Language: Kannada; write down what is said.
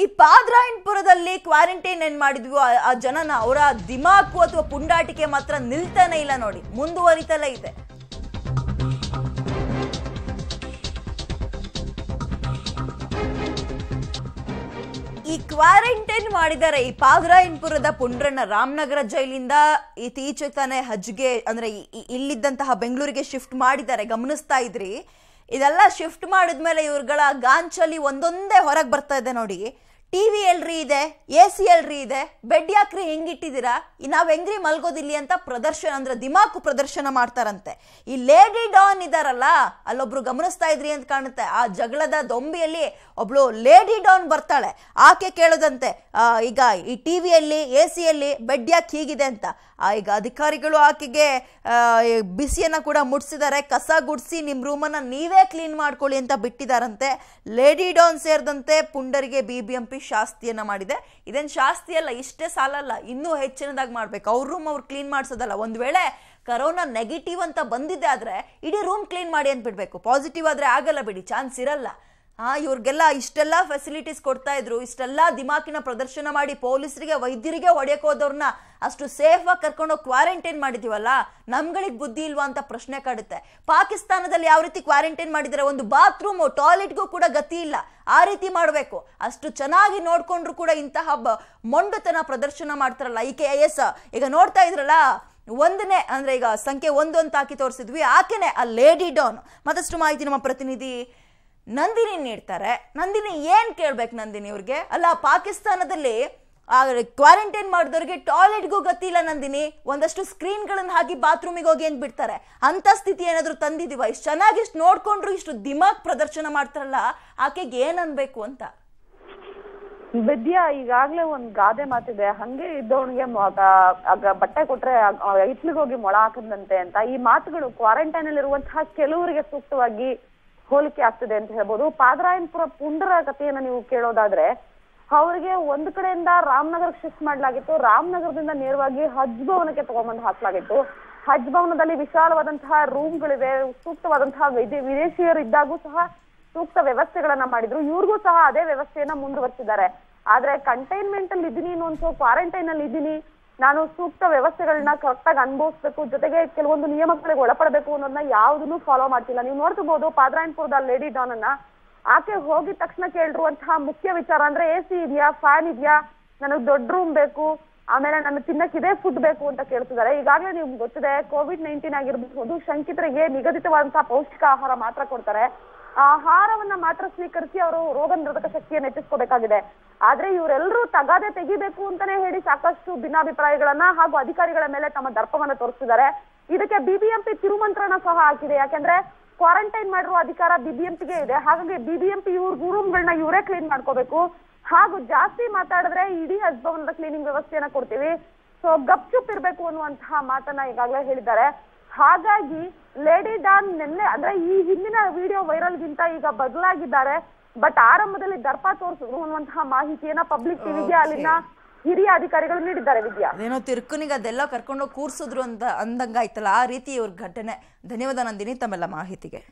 ಈ ಪಾದರಾಯನಪುರದಲ್ಲಿ ಕ್ವಾರಂಟೈನ್ ಏನು ಮಾಡಿದ್ವಿ ಆ ಜನನ ಅವರ ದಿಮಾಕು ಅಥವಾ ಪುಂಡಾಟಿಕೆ ಮಾತ್ರ ನಿಲ್ತಾನೆ ಇಲ್ಲ ನೋಡಿ ಮುಂದುವರಿತಲೇ ಇದೆ. ಈ ಕ್ವಾರಂಟೈನ್ ಮಾಡಿದರೆ ಈ ಪಾದರಾಯನಪುರದ ಪುಂಡ್ರಣ್ಣ ರಾಮನಗರ ಜೈಲಿನಿಂದ ಇತ್ತೀಚೆಗೆ ತಾನೇ ಹಜ್ಗೆ ಅಂದ್ರೆ ಇಲ್ಲಿದ್ದಂತಹ ಬೆಂಗಳೂರಿಗೆ ಶಿಫ್ಟ್ ಮಾಡಿದ್ದಾರೆ ಗಮನಿಸ್ತಾ ಇದ್ರಿ. ಇದೆಲ್ಲ ಶಿಫ್ಟ್ ಮಾಡಿದ್ಮೇಲೆ ಇವ್ರಗಳ ಗಾಂಚಲಿ ಒಂದೊಂದೇ ಹೊರಗೆ ಬರ್ತಾ ಇದೆ ನೋಡಿ. ಟಿವಿ ಎಲ್ರಿ ಇದೆ, ಎ ಸಿ ಎಲ್ರಿ ಇದೆ, ಬೆಡ್ ಯಾಕ್ರಿ ಹೆಂಗಿಟ್ಟಿದ್ದೀರಾ, ನಾವು ಹೆಂಗ್ರಿ ಮಲ್ಗೋದಿಲ್ಲಿ ಅಂತ ಪ್ರದರ್ಶನ ಅಂದ್ರೆ ದಿಮಾಕು ಪ್ರದರ್ಶನ ಮಾಡ್ತಾರಂತೆ. ಈ ಲೇಡಿ ಡಾನ್ ಇದಾರಲ್ಲ ಅಲ್ಲೊಬ್ರು ಗಮನಿಸ್ತಾ ಇದ್ರಿ ಅಂತ ಕಾಣುತ್ತೆ, ಆ ಜಗಳದ ದೊಂಬಿಯಲ್ಲಿ ಒಬ್ಳು ಲೇಡಿ ಡಾನ್ ಬರ್ತಾಳೆ. ಆಕೆ ಕೇಳೋದಂತೆ ಈಗ ಈ ಟಿವಿಯಲ್ಲಿ ಎ ಸಿಯಲ್ಲಿ ಬೆಡ್ ಯಾಕೆ ಹೀಗಿದೆ ಅಂತ. ಈಗ ಅಧಿಕಾರಿಗಳು ಆಕೆಗೆ ಬಿಸಿಯನ್ನು ಕೂಡ ಮುಟ್ಸಿದ್ದಾರೆ, ಕಸ ಗುಡಿಸಿ ನಿಮ್ಮ ರೂಮನ್ನು ನೀವೇ ಕ್ಲೀನ್ ಮಾಡ್ಕೊಳ್ಳಿ ಅಂತ ಬಿಟ್ಟಿದ್ದಾರಂತೆ. ಲೇಡಿ ಡಾನ್ ಸೇರಿದಂತೆ ಪುಂಡರಿಗೆ BBMP ಶಾಸ್ತಿಯನ್ನ ಮಾಡಿದೆ. ಇದೇನು ಶಾಸ್ತಿ ಅಲ್ಲ, ಇಷ್ಟೇ ಸಾಲಲ್ಲ, ಇನ್ನೂ ಹೆಚ್ಚಿನದಾಗಿ ಮಾಡಬೇಕು. ಅವ್ರ ರೂಮ್ ಅವ್ರು ಕ್ಲೀನ್ ಮಾಡಿಸೋದಲ್ಲ, ಒಂದು ವೇಳೆ ಕರೋನಾ ನೆಗೆಟಿವ್ ಅಂತ ಬಂದಿದೆ ಆದರೆ ಇಡೀ ರೂಮ್ ಕ್ಲೀನ್ ಮಾಡಿ ಅಂತ ಬಿಡಬೇಕು, ಪಾಸಿಟಿವ್ ಆದರೆ ಆಗಲ್ಲ ಬಿಡಿ, ಚಾನ್ಸ್ ಇರಲ್ಲ. ಇವ್ರಿಗೆಲ್ಲ ಇಷ್ಟೆಲ್ಲ ಫೆಸಿಲಿಟೀಸ್ ಕೊಡ್ತಾ ಇದ್ರು, ಇಷ್ಟೆಲ್ಲ ದಿಮಾಕಿನ ಪ್ರದರ್ಶನ ಮಾಡಿ ಪೊಲೀಸರಿಗೆ ವೈದ್ಯರಿಗೆ ಹೊಡೆಯಕ್ಕೆ ಹೋದವ್ರನ್ನ ಅಷ್ಟು ಸೇಫ್ ಆಗಿ ಕರ್ಕೊಂಡೋಗಿ ಕ್ವಾರಂಟೈನ್ ಮಾಡಿದೀವಲ್ಲ, ನಮ್ಗಳಿಗೆ ಬುದ್ಧಿ ಇಲ್ವಾ ಅಂತ ಪ್ರಶ್ನೆ ಕಾಡುತ್ತೆ. ಪಾಕಿಸ್ತಾನದಲ್ಲಿ ಯಾವ ರೀತಿ ಕ್ವಾರಂಟೈನ್ ಮಾಡಿದರೆ ಒಂದು ಬಾತ್ರೂಮು ಟಾಯ್ಲೆಟ್ಗೂ ಕೂಡ ಗತಿ ಇಲ್ಲ, ಆ ರೀತಿ ಮಾಡಬೇಕು. ಅಷ್ಟು ಚೆನ್ನಾಗಿ ನೋಡ್ಕೊಂಡ್ರು ಕೂಡ ಇಂತಹ ಮೊಂಡುತನ ಪ್ರದರ್ಶನ ಮಾಡ್ತಾರಲ್ಲ. IKS ಈಗ ನೋಡ್ತಾ ಇದ್ರಲ್ಲ, ಒಂದನೇ ಅಂದರೆ ಈಗ ಸಂಖ್ಯೆ 1 ಅಂತ ಹಾಕಿ ತೋರಿಸಿದ್ವಿ, ಆಕೆನೇ ಆ ಲೇಡಿ ಡಾನ್. ಮತ್ತಷ್ಟು ಮಾಹಿತಿ ನಮ್ಮ ಪ್ರತಿನಿಧಿ ನಂದಿನಿ ನೀಡ್ತಾರೆ. ನಂದಿನಿ, ಏನ್ ಕೇಳ್ಬೇಕು ನಂದಿನಿ ಇವ್ರಿಗೆ? ಅಲ್ಲ, ಪಾಕಿಸ್ತಾನದಲ್ಲಿ ಕ್ವಾರಂಟೈನ್ ಮಾಡಿದವ್ರಿಗೆ ಟಾಯ್ಲೆಟ್ಗೂ ಗತಿ ಇಲ್ಲ ನಂದಿನಿ, ಒಂದಷ್ಟು ಸ್ಕ್ರೀನ್ಗಳನ್ನು ಹಾಕಿ ಬಾತ್ರೂಮಿಗೆ ಹೋಗಿ ಅಂತ ಬಿಡ್ತಾರೆ. ಅಂತ ಸ್ಥಿತಿ ಏನಾದ್ರು ತಂದಿದೀವ? ಇಷ್ಟು ಚೆನ್ನಾಗಿ ಇಷ್ಟು ನೋಡ್ಕೊಂಡ್ರು ಇಷ್ಟು ದಿಮಾಕ್ ಪ್ರದರ್ಶನ ಮಾಡ್ತಾರಲ್ಲ, ಆಕೆಗೆ ಏನ್ ಅನ್ಬೇಕು ಅಂತ? ವಿದ್ಯಾ, ಈಗಾಗ್ಲೇ ಒಂದ್ ಗಾದೆ ಮಾತಿದೆ, ಹಂಗೆ ಇದ್ದವನಿಗೆ ಬಟ್ಟೆ ಕೊಟ್ರೆ ಇಟ್ಲಿಗೋಗಿ ಮೊಳ ಹಾಕದಂತೆ ಅಂತ. ಈ ಮಾತುಗಳು ಕ್ವಾರಂಟೈನ್ ಅಲ್ಲಿ ಇರುವಂತಹ ಕೆಲವರಿಗೆ ಸೂಕ್ತವಾಗಿ ಹೋಲಿಕೆ ಆಗ್ತದೆ ಅಂತ ಹೇಳ್ಬೋದು. ಪಾದರಾಯನಪುರ ಪುಂಡರ ಕಥೆಯನ್ನ ನೀವು ಕೇಳೋದಾದ್ರೆ, ಅವ್ರಿಗೆ ಒಂದು ಕಡೆಯಿಂದ ರಾಮನಗರ ಶಿಫ್ಟ್ ಮಾಡ್ಲಾಗಿತ್ತು, ರಾಮನಗರದಿಂದ ನೇರವಾಗಿ ಹಜ್ ಭವನಕ್ಕೆ ತಗೊಂಡ್ಬಂದು ಹಾಕ್ಲಾಗಿತ್ತು. ಹಜ್ ಭವನದಲ್ಲಿ ವಿಶಾಲವಾದಂತಹ ರೂಮ್ಗಳಿವೆ, ಸೂಕ್ತವಾದಂತಹ ವಿದೇಶಿಯರು ಇದ್ದಾಗೂ ಸಹ ಸೂಕ್ತ ವ್ಯವಸ್ಥೆಗಳನ್ನ ಮಾಡಿದ್ರು. ಇವ್ರಿಗೂ ಸಹ ಅದೇ ವ್ಯವಸ್ಥೆಯನ್ನ ಮುಂದುವರಿಸಿದ್ದಾರೆ. ಆದ್ರೆ ಕಂಟೈನ್ಮೆಂಟ್ ಅಲ್ಲಿ ಇದೀನಿ ಅನ್ನೋ, ಕ್ವಾರಂಟೈನ್ ಅಲ್ಲಿ ಇದೀನಿ, ನಾನು ಸೂಕ್ತ ವ್ಯವಸ್ಥೆಗಳನ್ನ ಕರೆಕ್ಟ್ ಆಗಿ ಅನುಭವಿಸ್ಬೇಕು, ಜೊತೆಗೆ ಕೆಲವೊಂದು ನಿಯಮಗಳಿಗೆ ಒಳಪಡಬೇಕು ಅನ್ನೋದನ್ನ ಯಾವುದನ್ನು ಫಾಲೋ ಮಾಡ್ತಿಲ್ಲ. ನೀವು ನೋಡ್ತಿರ್ಬೋದು ಪಾದರಾಯನಪುರದ ಲೇಡಿ ಡಾನ್ ಅನ್ನ, ಆಕೆ ಹೋಗಿದ ತಕ್ಷಣ ಕೇಳಿರುವಂತಹ ಮುಖ್ಯ ವಿಚಾರ ಅಂದ್ರೆ AC ಇದೆಯಾ, ಫ್ಯಾನ್ ಇದೆಯಾ, ನನಗ್ ದೊಡ್ಡ ರೂಮ್ ಬೇಕು, ಆಮೇಲೆ ನಾನು ತಿನ್ನಕ್ಕಿದೆ ಫುಡ್ ಬೇಕು ಅಂತ ಕೇಳ್ತಿದ್ದಾರೆ. ಈಗಾಗಲೇ ನಿಮ್ಗೆ ಗೊತ್ತಿದೆ, COVID-19 ಆಗಿರ್ಬೋದು, ಶಂಕಿತರಿಗೆ ನಿಗದಿತವಾದಂತಹ ಪೌಷ್ಟಿಕ ಆಹಾರ ಮಾತ್ರ ಕೊಡ್ತಾರೆ. ಆಹಾರವನ್ನ ಮಾತ್ರ ಸ್ವೀಕರಿಸಿ ಅವರು ರೋಗ ನಿರೋಧಕ ಶಕ್ತಿಯನ್ನು ಹೆಚ್ಚಿಸ್ಕೋಬೇಕಾಗಿದೆ. ಆದ್ರೆ ಇವರೆಲ್ಲರೂ ತಗಾದೆ ತೆಗಿಬೇಕು ಅಂತಾನೆ ಹೇಳಿ ಸಾಕಷ್ಟು ಭಿನ್ನಾಭಿಪ್ರಾಯಗಳನ್ನ ಹಾಗೂ ಅಧಿಕಾರಿಗಳ ಮೇಲೆ ತಮ್ಮ ದರ್ಪವನ್ನ ತೋರಿಸಿದ್ದಾರೆ. ಇದಕ್ಕೆ BBMP ತಿರುಮಂತ್ರನ ಸಹ ಹಾಕಿದೆ. ಯಾಕೆಂದ್ರೆ ಕ್ವಾರಂಟೈನ್ ಮಾಡಿರುವ ಅಧಿಕಾರ BBMPಗೆ ಇದೆ, ಹಾಗಾಗಿ BBMP ಇವ್ರ ರೂಮ್ಗಳನ್ನ ಇವರೇ ಕ್ಲೀನ್ ಮಾಡ್ಕೋಬೇಕು, ಹಾಗೂ ಜಾಸ್ತಿ ಮಾತಾಡಿದ್ರೆ ಇಡೀ ಹಜ್ ಭವನದ ಕ್ಲೀನಿಂಗ್ ವ್ಯವಸ್ಥೆಯನ್ನ ಕೊಡ್ತೀವಿ, ಸೊ ಗಪ್ಚುಪ್ ಇರ್ಬೇಕು ಅನ್ನುವಂತಹ ಮಾತನ್ನ ಈಗಾಗಲೇ ಹೇಳಿದ್ದಾರೆ. ಹಾಗಾಗಿ ಲೇಡಿ ಡಾನ್ ನಿನ್ನೆ ಅಂದ್ರೆ ಈ ಹಿಂದಿನ ವಿಡಿಯೋ ವೈರಲ್ಗಿಂತ ಈಗ ಬದಲಾಗಿದ್ದಾರೆ. ಬಟ್ ಆರಂಭದಲ್ಲಿ ದರ್ಪ ತೋರಿಸಿದ್ರು ಅನ್ನುವಂತಹ ಮಾಹಿತಿಯನ್ನ ಪಬ್ಲಿಕ್ ಟಿವಿಗೆ ಅಲ್ಲಿನ ಹಿರಿಯ ಅಧಿಕಾರಿಗಳು ನೀಡಿದ್ದಾರೆ. ವಿದ್ಯಾ, ಅದೇನೋ ತಿರ್ಕುನಿಗೆ ಅದೆಲ್ಲ ಕರ್ಕೊಂಡು ಕೂರ್ಸಿದ್ರು ಅಂತ ಅಂದಂಗಾಯ್ತಲ್ಲ, ಆ ರೀತಿ ಇವ್ರ ಘಟನೆ. ಧನ್ಯವಾದ ನಂದಿನಿ ತಮ್ಮೆಲ್ಲ ಮಾಹಿತಿಗೆ.